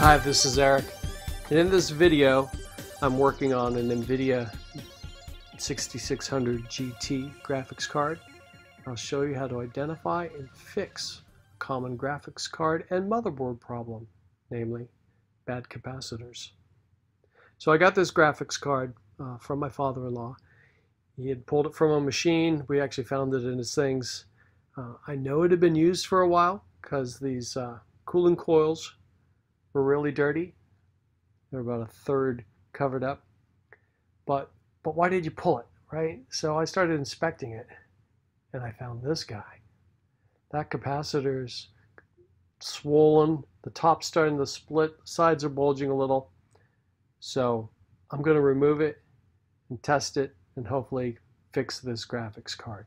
Hi, this is Eric, and in this video I'm working on an NVIDIA 6600 GT graphics card. I'll show you how to identify and fix a common graphics card and motherboard problem, namely bad capacitors. So I got this graphics card from my father-in-law. He had pulled it from a machine. We actually found it in his things. I know it had been used for a while because these cooling coils were really dirty. They're about a third covered up. But why did you pull it, right? So I started inspecting it, and I found this guy. That capacitor's swollen. The top's starting to split. The sides are bulging a little. So I'm going to remove it and test it and hopefully fix this graphics card.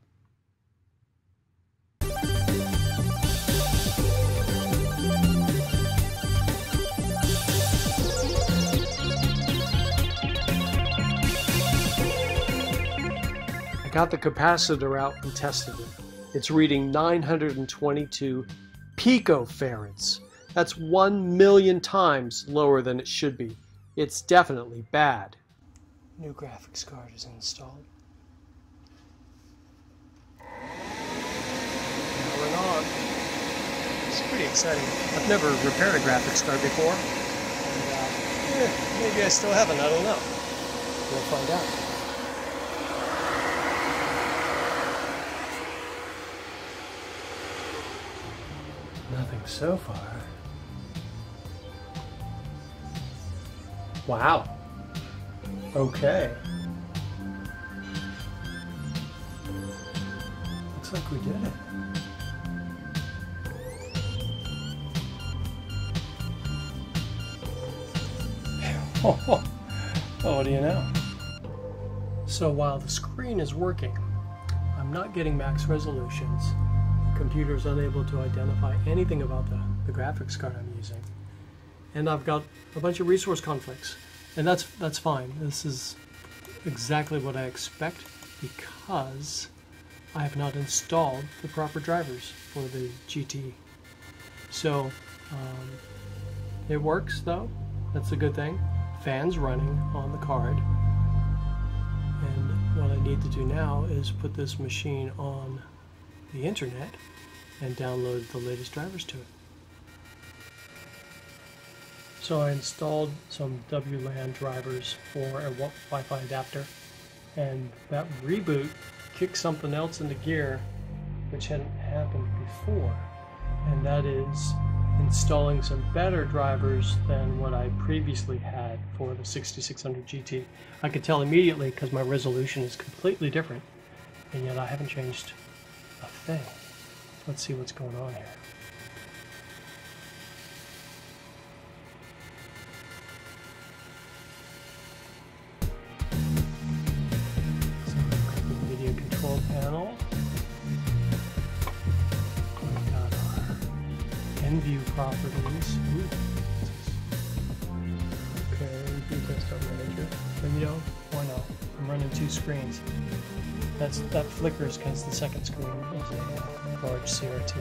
Got the capacitor out and tested it. It's reading 922 picofarads. That's 1,000,000 times lower than it should be. It's definitely bad. New graphics card is installed. Powered on. It's pretty exciting. I've never repaired a graphics card before. And, maybe I still haven't, I don't know. We'll find out. Nothing so far. Wow. Okay. Looks like we did it. Oh, what do you know? So while the screen is working, I'm not getting max resolutions. Computer's unable to identify anything about the graphics card I'm using, and I've got a bunch of resource conflicts, and that's fine. This is exactly what I expect because I have not installed the proper drivers for the GT. So it works though. That's a good thing. Fans running on the card, and what I need to do now is put this machine on the internet and download the latest drivers to it. So I installed some WLAN drivers for a Wi-Fi adapter, and that reboot kicked something else into gear which hadn't happened before, and that is installing some better drivers than what I previously had for the 6600 GT. I could tell immediately because my resolution is completely different, and yet I haven't changed a thing. Let's see what's going on here. So I'm clicking the video control panel. We've got our Enview properties. Okay, restart manager. Video, why not? I'm running two screens. That flickers because the second screen is a large CRT.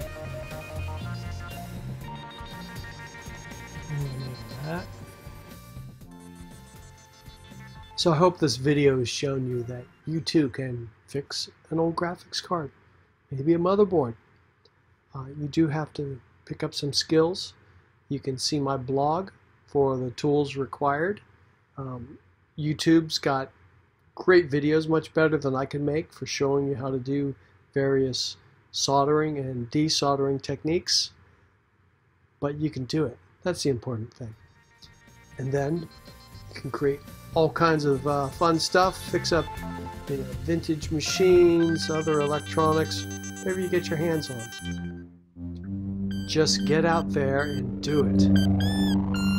Remove that. So I hope this video has shown you that you too can fix an old graphics card, maybe a motherboard. You do have to pick up some skills. You can see my blog for the tools required. YouTube's got great videos, much better than I can make, for showing you how to do various soldering and desoldering techniques. But you can do it. That's the important thing. And then you can create all kinds of fun stuff, fix up vintage machines, other electronics, whatever you get your hands on. Just get out there and do it.